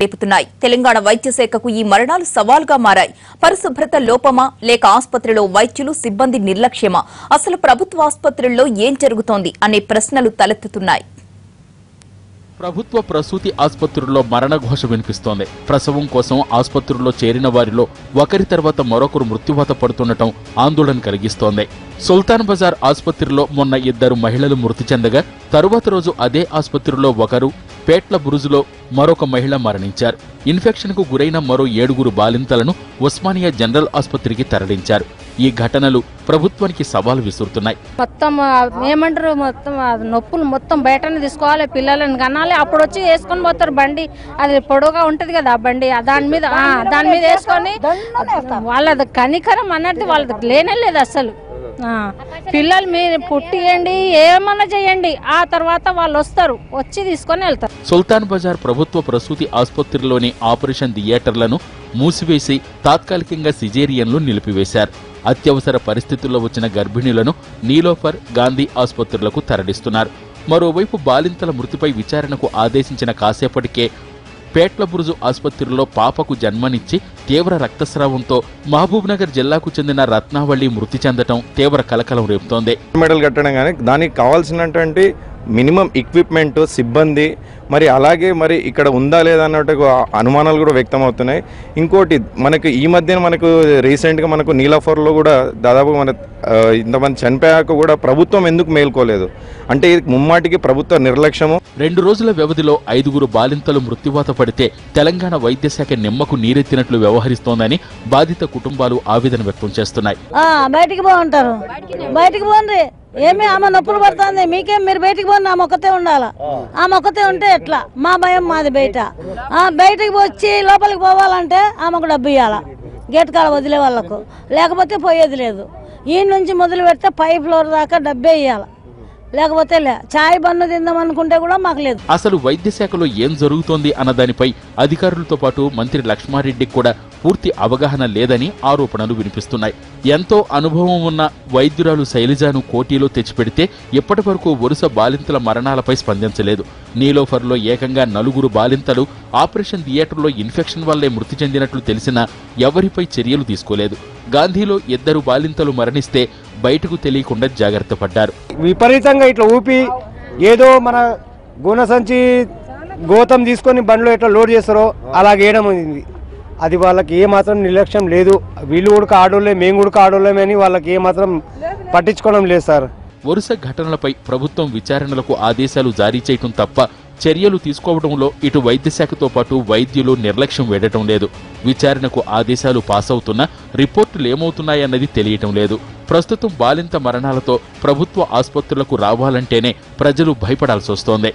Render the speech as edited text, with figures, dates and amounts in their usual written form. రేపుతున్నాయి. తెలంగాణ వైద్య శాఖకు ఈ మరణాలు సవాల్గా మారాయి. పరిశుభ్రత లోపమా లేక ఆసుపత్రిలో వైద్యులు సిబ్బంది నిర్లక్ష్యమా? అసలు ప్రభుత్వ ఆసుపత్రుల్లో ఏం జరుగుతోంది అనే ప్రశ్నలు తలెత్తుతున్నాయి. ప్రభుత్వ ప్రసూతి ఆసుపత్రుల్లో మరణఘోష వినిపిస్తోంది. ప్రసవం కోసం ఆసుపత్రుల్లో చేరిన వారిలో ఒకరి తర్వాత మరొకరు మృత్యువాత పడుతుండటం ఆందోళన కలిగిస్తోంది. సుల్తాన్ బజార్ ఆసుపత్రిలో మొన్న ఇద్దరు మహిళలు మృతి చెందగా తరువాత రోజు అదే ఆసుపత్రిలో ఒకరు, పేట్ల బురుజులో మరొక మహిళ మరణించారు. ఇన్ఫెక్షన్కు గురైన మరో 7 బాలింతలను ఉస్మానియా జనరల్ ఆసుపత్రికి తరలించారు. ఈ ఘటనలు ప్రభుత్వానికి సవాల్ విసురుతున్నాయి. మొత్తం ఏమంటారు, మొత్తం నొప్పులు మొత్తం బయటనే తీసుకోవాలి, పిల్లలను కనాలి. అప్పుడు వచ్చి వేసుకొని పోతారు బండి, అది పొడవుగా ఉంటది కదా బండి, దాని మీద వేసుకొని వాళ్ళది కనికరం అన్నది వాళ్ళది లేనేలేదు. అసలు పిల్లలు మీరు పుట్టియండి, ఏమన్నా చేయండి, ఆ తర్వాత వాళ్ళు వస్తారు, వచ్చి తీసుకొని వెళ్తారు. సుల్తాన్ బజార్ ప్రభుత్వ ప్రసూతి ఆసుపత్రిలోని ఆపరేషన్ థియేటర్లను మూసివేసి తాత్కాలికంగా సిజేరియన్లు నిలిపివేశారు. అత్యవసర పరిస్థితుల్లో వచ్చిన గర్భిణులను నీలోఫర్, గాంధీ ఆసుపత్రులకు తరలిస్తున్నారు. మరోవైపు బాలింతల మృతిపై విచారణకు ఆదేశించిన కాసేపటికే పేట్ల బురుజు ఆసుపత్రిలో పాపకు జన్మనిచ్చి తీవ్ర రక్తస్రావంతో మహబూబ్నగర్ జిల్లాకు చెందిన రత్నావళి మృతి చెందటం తీవ్ర కలకలం రేపుతోంది. మెడల్ కట్టడం కానీ దానికి కావాల్సినటువంటి మినిమం ఎక్విప్మెంట్, సిబ్బంది మరి అలాగే మరి ఇక్కడ ఉందా లేదా అన్నట్టు అనుమానాలు కూడా వ్యక్తమవుతున్నాయి. ఇంకోటి మనకు ఈ మధ్యన మనకు రీసెంట్గా మనకు నీలాఫర్లో కూడా దాదాపు మన ఇంతమంది చనిపోయాక కూడా ప్రభుత్వం ఎందుకు మేల్కోలేదు అంటే ఇది ముమ్మాటికి ప్రభుత్వ నిర్లక్ష్యము. 2 రోజుల వ్యవధిలో 5 బాలింతలు మృత్యువాత పడితే తెలంగాణ వైద్య శాఖ నిమ్మకు నీరెత్తినట్లు వ్యవహరిస్తోందని బాధిత కుటుంబాలు ఆవేదన వ్యక్తం చేస్తున్నాయి. ఏమి ఆమె నొప్పులు పడుతుంది, మీకేం మీరు బయటికి పోండి, ఆమె ఒక్కతే ఉండాలా, ఆమె ఒక్కతే ఉంటే ఎట్లా, మా భయం మాది. బయటకి వచ్చి లోపలికి పోవాలంటే ఆమెకు డబ్బు ఇవ్వాలా, గేట్ కాడ వదిలే వాళ్ళకు, లేకపోతే పోయేది లేదు. ఈ నుంచి మొదలు పెడితే పై ఫ్లోర్ దాకా డబ్బే ఇవ్వాలి, లేకపోతే చాయ్ బన్ను తిందామనుకుంటే కూడా మాకు లేదు. అసలు వైద్య శాఖలో ఏం జరుగుతోంది అన్న దానిపై అధికారులతో పాటు మంత్రి లక్ష్మారెడ్డికి కూడా పూర్తి అవగాహన లేదని ఆరోపణలు వినిపిస్తున్నాయి. ఎంతో అనుభవం ఉన్న వైద్యురాలు శైలజను కోటీలో తెచ్చిపెడితే ఇప్పటి వరకు వరుస బాలింతల మరణాలపై స్పందించలేదు. నీలోఫర్లో ఏకంగా 4 బాలింతలు ఆపరేషన్ థియేటర్లో ఇన్ఫెక్షన్ వల్లే మృతి చెందినట్లు తెలిసినా ఎవరిపై చర్యలు తీసుకోలేదు. గాంధీలో 2 బాలింతలు మరణిస్తే బయటకు తెలియకుండా జాగ్రత్త పడ్డారు. విపరీతంగా ఇట్లా ఊపి ఏదో మన గోన సంచి గోతం తీసుకొని బండ్లో ఎట్లా లోడ్ చేస్తారో అలా వేయడం అయింది. అది వాళ్ళకి ఏమాత్రం నిర్లక్ష్యం లేదు. వీళ్ళు కూడా ఆడోళ్ళే, మేము కూడా ఆడోళ్ళమే అని వాళ్ళకి ఏమాత్రం పట్టించుకోవడం లేదు సార్. వరుస ఘటనలపై ప్రభుత్వం విచారణలకు ఆదేశాలు జారీ చేయడం తప్ప చర్యలు తీసుకోవడంలో ఇటు వైద్య శాఖతో పాటు వైద్యులు నిర్లక్ష్యం వేడటం లేదు. విచారణకు ఆదేశాలు పాస్ అవుతున్నా రిపోర్టులు ఏమవుతున్నాయన్నది తెలియటం లేదు. ప్రస్తుతం బాలింత మరణాలతో ప్రభుత్వ ఆసుపత్రులకు రావాలంటేనే ప్రజలు భయపడాల్సి వస్తోంది.